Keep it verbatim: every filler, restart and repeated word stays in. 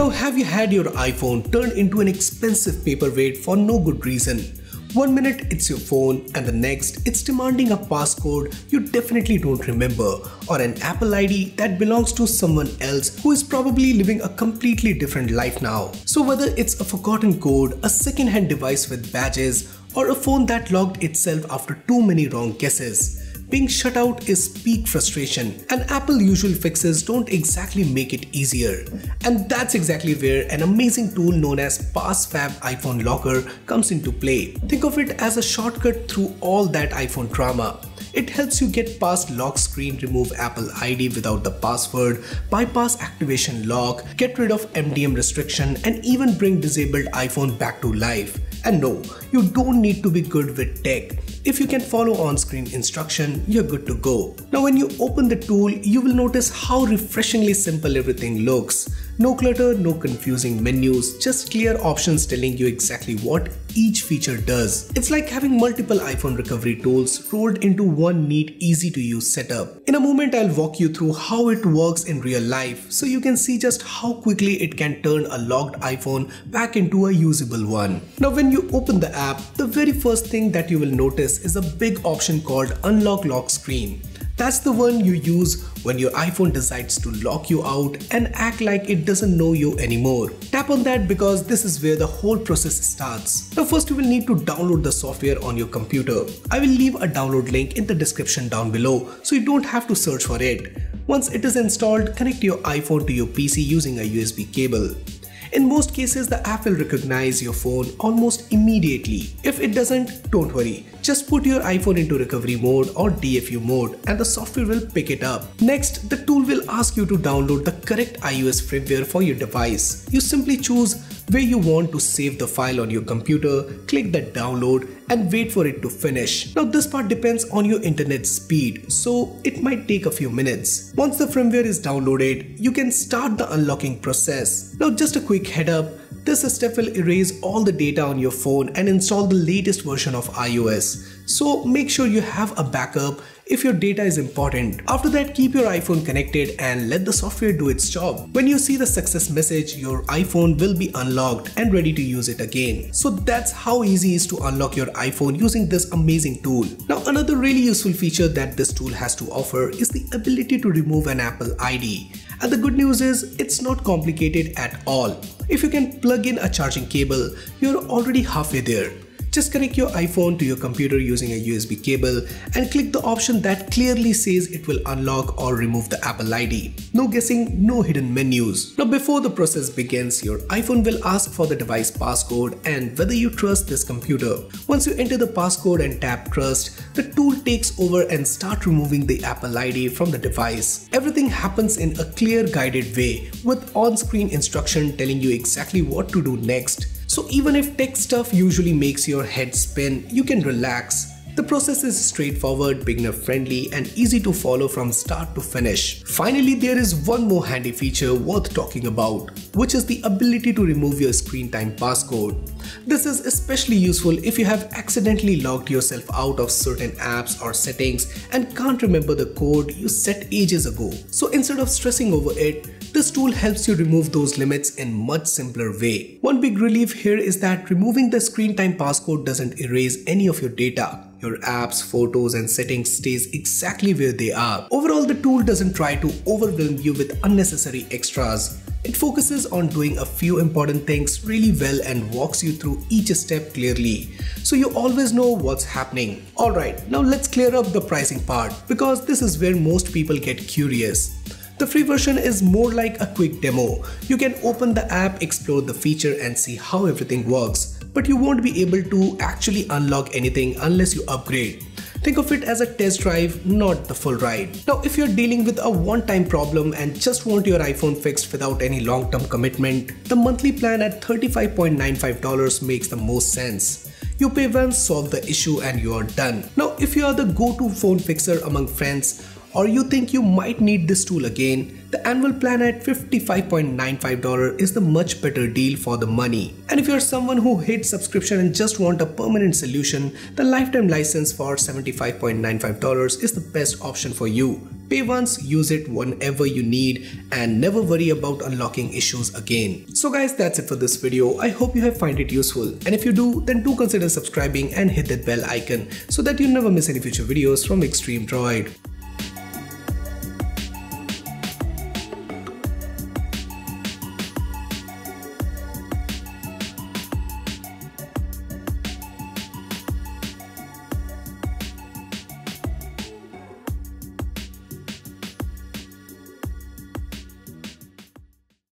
Now, have you had your iPhone turned into an expensive paperweight for no good reason? One minute it's your phone and the next it's demanding a passcode you definitely don't remember or an Apple I D that belongs to someone else who is probably living a completely different life now. So whether it's a forgotten code, a second-hand device with badges, or a phone that locked itself after too many wrong guesses, being shut out is peak frustration, and Apple's usual fixes don't exactly make it easier. And that's exactly where an amazing tool known as PassFab iPhone Locker comes into play. Think of it as a shortcut through all that iPhone drama. It helps you get past lock screen, remove Apple I D without the password, bypass activation lock, get rid of M D M restriction, and even bring disabled iPhone back to life. And no, you don't need to be good with tech. If you can follow on-screen instruction, you're good to go. Now when you open the tool, you will notice how refreshingly simple everything looks. No clutter, no confusing menus, just clear options telling you exactly what each feature does. It's like having multiple iPhone recovery tools rolled into one neat, easy-to-use setup. In a moment, I'll walk you through how it works in real life so you can see just how quickly it can turn a locked iPhone back into a usable one. Now when you open the app, the very first thing that you will notice is a big option called Unlock Lock Screen. That's the one you use when your iPhone decides to lock you out and act like it doesn't know you anymore. Tap on that because this is where the whole process starts. Now first you will need to download the software on your computer. I will leave a download link in the description down below so you don't have to search for it. Once it is installed, connect your iPhone to your P C using a U S B cable. In most cases, the app will recognize your phone almost immediately. If it doesn't, don't worry. Just put your iPhone into recovery mode or D F U mode and the software will pick it up. Next, the tool will ask you to download the correct iOS firmware for your device. You simply choose where you want to save the file on your computer, click the download and wait for it to finish. Now this part depends on your internet speed, so it might take a few minutes. Once the firmware is downloaded, you can start the unlocking process. Now just a quick head up. This step will erase all the data on your phone and install the latest version of iOS. So make sure you have a backup if your data is important. After that, keep your iPhone connected and let the software do its job. When you see the success message, your iPhone will be unlocked and ready to use it again. So that's how easy it is to unlock your iPhone using this amazing tool. Now another really useful feature that this tool has to offer is the ability to remove an Apple I D. And the good news is it's not complicated at all. If you can plug in a charging cable, you're already halfway there. Just connect your iPhone to your computer using a U S B cable and click the option that clearly says it will unlock or remove the Apple I D. No guessing, no hidden menus. Now before the process begins, your iPhone will ask for the device passcode and whether you trust this computer. Once you enter the passcode and tap trust, the tool takes over and starts removing the Apple I D from the device. Everything happens in a clear guided way with on-screen instruction telling you exactly what to do next. So even if tech stuff usually makes your head spin, you can relax. The process is straightforward, beginner friendly and easy to follow from start to finish. Finally, there is one more handy feature worth talking about, which is the ability to remove your screen time passcode. This is especially useful if you have accidentally logged yourself out of certain apps or settings and can't remember the code you set ages ago. So instead of stressing over it, this tool helps you remove those limits in much simpler way. One big relief here is that removing the screen time passcode doesn't erase any of your data. Your apps, photos and settings stays exactly where they are. Overall, the tool doesn't try to overwhelm you with unnecessary extras. It focuses on doing a few important things really well and walks you through each step clearly, so you always know what's happening. Alright, now let's clear up the pricing part because this is where most people get curious. The free version is more like a quick demo. You can open the app, explore the feature and see how everything works, but you won't be able to actually unlock anything unless you upgrade. Think of it as a test drive, not the full ride. Now if you're dealing with a one-time problem and just want your iPhone fixed without any long-term commitment, the monthly plan at thirty-five ninety-five dollars makes the most sense. You pay once, solve the issue and you're done. Now if you are the go-to phone fixer among friends, or you think you might need this tool again, The annual plan at fifty-five ninety-five dollars is the much better deal for the money. And if you're someone who hates subscription and just want a permanent solution, the lifetime license for seventy-five ninety-five dollars is the best option for you. Pay once, use it whenever you need, and never worry about unlocking issues again. So guys, that's it for this video. I hope you have found it useful, and if you do, then do consider subscribing and hit that bell icon so that you never miss any future videos from Xtream Droid.